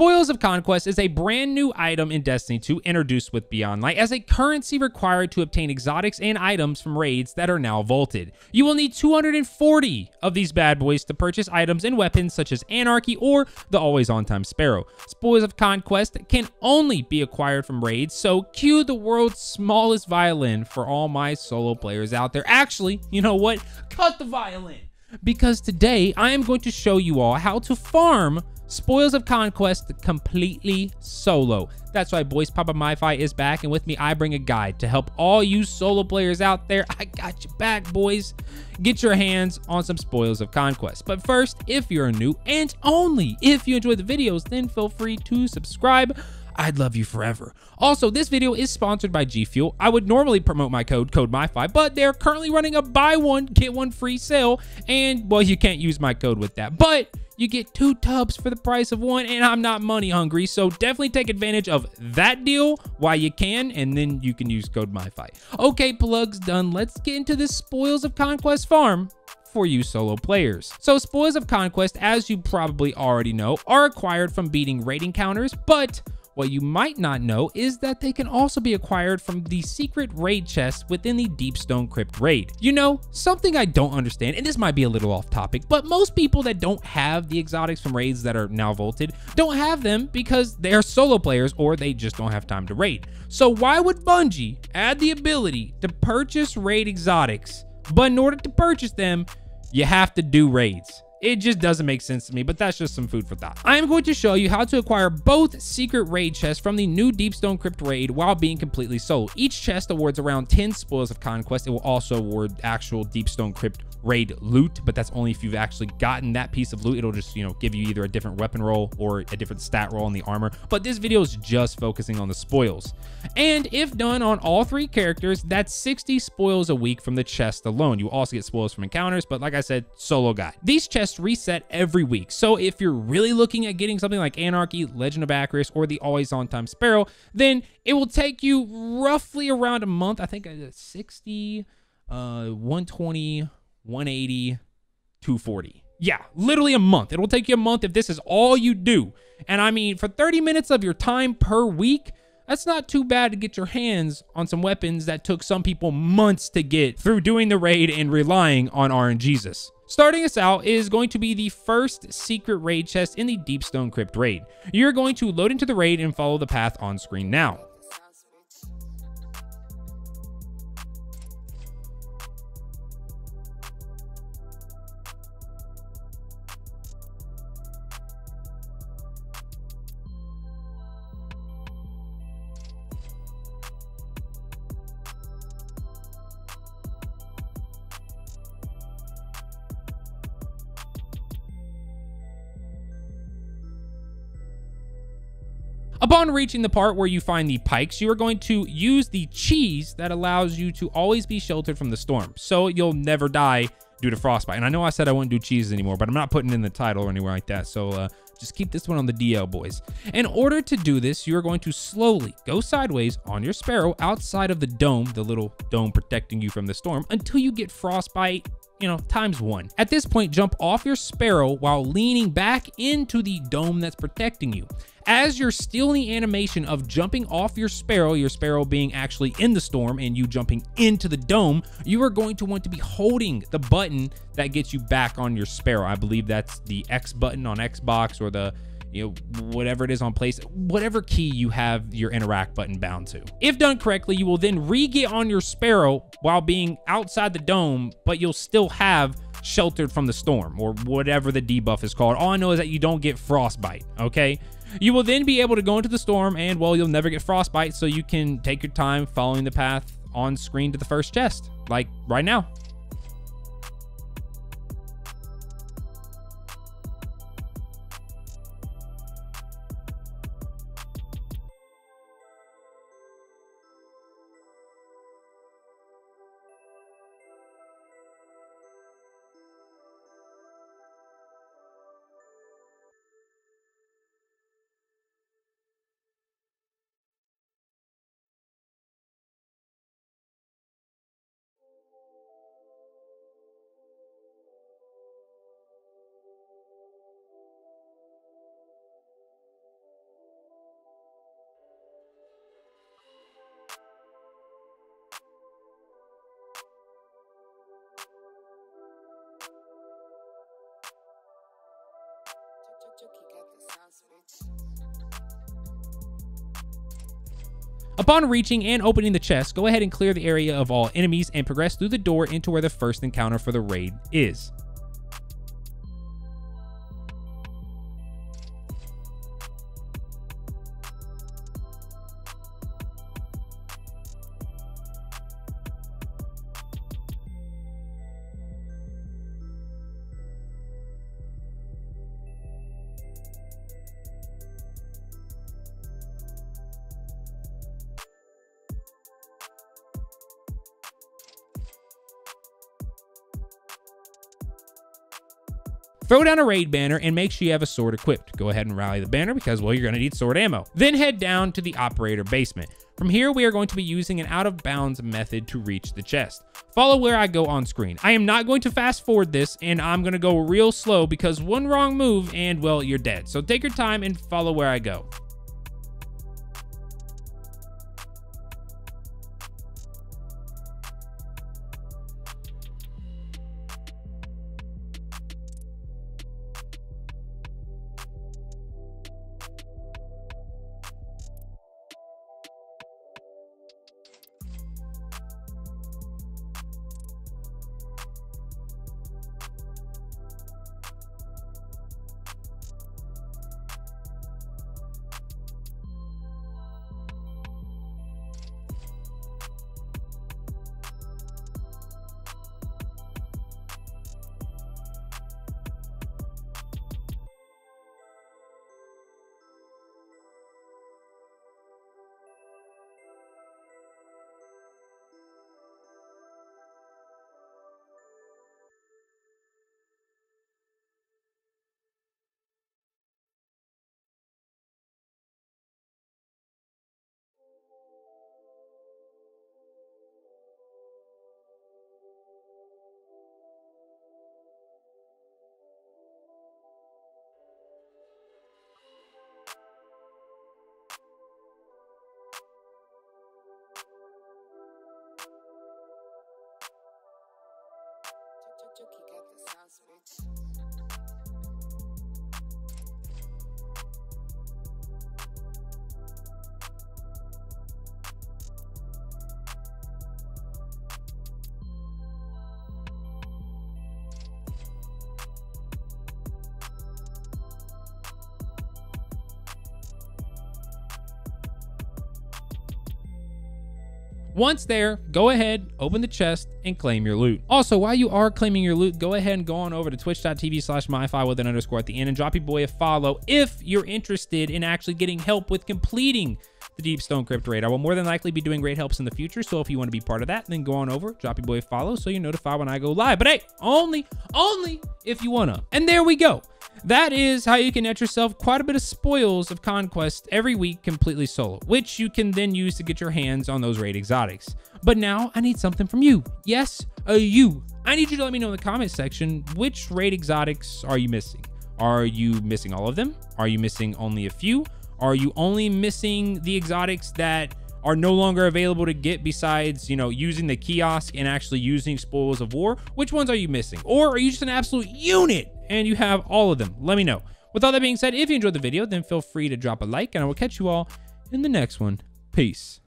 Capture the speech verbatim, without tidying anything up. Spoils of Conquest is a brand new item in Destiny two introduced with Beyond Light as a currency required to obtain exotics and items from raids that are now vaulted. You will need two hundred forty of these bad boys to purchase items and weapons such as Anarchy or the Always On Time Sparrow. Spoils of Conquest can only be acquired from raids, so cue the world's smallest violin for all my solo players out there. Actually, you know what? Cut the violin, because today I am going to show you all how to farm Spoils of Conquest completely solo. That's right, boys. Papa MyFi is back, and with me, I bring a guide to help all you solo players out there. I got you back, boys. Get your hands on some Spoils of Conquest. But first, if you're new, and only if you enjoy the videos, then feel free to subscribe. I'd love you forever. Also, this video is sponsored by G Fuel. I would normally promote my code, code MyFi, but they're currently running a buy one, get one free sale. And well, you can't use my code with that, but you get two tubs for the price of one, and I'm not money hungry. So definitely take advantage of that deal while you can, and then you can use code MyFi. Okay, plugs done. Let's get into this Spoils of Conquest farm for you solo players. So Spoils of Conquest, as you probably already know, are acquired from beating raid encounters, but what you might not know is that they can also be acquired from the secret raid chests within the Deep Stone Crypt raid. You know, something I don't understand, and this might be a little off topic, but most people that don't have the exotics from raids that are now vaulted don't have them because they're solo players or they just don't have time to raid. So why would Bungie add the ability to purchase raid exotics, but in order to purchase them, you have to do raids? It just doesn't make sense to me, but that's just some food for thought. I am going to show you how to acquire both secret raid chests from the new Deep Stone Crypt raid while being completely solo. Each chest awards around ten Spoils of Conquest. It will also award actual Deep Stone Crypt raid loot, but that's only if you've actually gotten that piece of loot. It'll just, you know, give you either a different weapon roll or a different stat roll in the armor. But this video is just focusing on the spoils. And if done on all three characters, that's sixty spoils a week from the chest alone. You also get spoils from encounters, but like I said, solo guy. These chests reset every week. So if you're really looking at getting something like Anarchy, Legend of Acrius, or the Always On Time Sparrow, then it will take you roughly around a month. I think sixty, uh, one twenty, one eighty, two forty. Yeah, literally a month. It will take you a month if this is all you do. And I mean, for thirty minutes of your time per week, that's not too bad to get your hands on some weapons that took some people months to get through doing the raid and relying on RNGesus. Starting us out is going to be the first secret raid chest in the Deep Stone Crypt raid. You're going to load into the raid and follow the path on screen now. Upon reaching the part where you find the pikes, you are going to use the cheese that allows you to always be sheltered from the storm, so you'll never die due to frostbite. And I know I said I wouldn't do cheese anymore, but I'm not putting in the title or anywhere like that, so uh, just keep this one on the D L, boys. In order to do this, you are going to slowly go sideways on your sparrow outside of the dome, the little dome protecting you from the storm, until you get frostbite, you know, times one. At this point, jump off your sparrow while leaning back into the dome that's protecting you. As you're still in the animation of jumping off your sparrow, your sparrow being actually in the storm and you jumping into the dome, you are going to want to be holding the button that gets you back on your sparrow. I believe that's the X button on Xbox, or the, you know, whatever it is on place, whatever key you have your interact button bound to. If done correctly, you will then re-get on your sparrow while being outside the dome, but you'll still have sheltered from the storm, or whatever the debuff is called. All I know is that you don't get frostbite, okay? You will then be able to go into the storm, and well, you'll never get frostbite, so you can take your time following the path on screen to the first chest, like right now. Upon reaching and opening the chest, go ahead and clear the area of all enemies and progress through the door into where the first encounter for the raid is. Throw down a raid banner and make sure you have a sword equipped. Go ahead and rally the banner because, well, you're going to need sword ammo. Then head down to the operator basement. From here, we are going to be using an out of bounds method to reach the chest. Follow where I go on screen. I am not going to fast forward this, and I'm going to go real slow because one wrong move and, well, you're dead. So take your time and follow where I go. Once there, go ahead, open the chest, and claim your loot. Also, while you are claiming your loot, go ahead and go on over to twitch.tv slash myfi with an underscore at the end and drop your boy a follow if you're interested in actually getting help with completing the Deep Stone Crypt raid. I will more than likely be doing raid helps in the future, so if you want to be part of that, then go on over, drop your boy a follow so you're notified when I go live. But hey, only, only if you want to. And there we go. That is how you can net yourself quite a bit of Spoils of Conquest every week completely solo, which you can then use to get your hands on those raid exotics. But now I need something from you. Yes, uh, you. I need you to let me know in the comment section, which raid exotics are you missing? Are you missing all of them? Are you missing only a few? Are you only missing the exotics that are no longer available to get besides, you know, using the kiosk and actually using Spoils of War? Which ones are you missing? Or are you just an absolute unit and you have all of them? Let me know. With all that being said, if you enjoyed the video, then feel free to drop a like, and I will catch you all in the next one. Peace.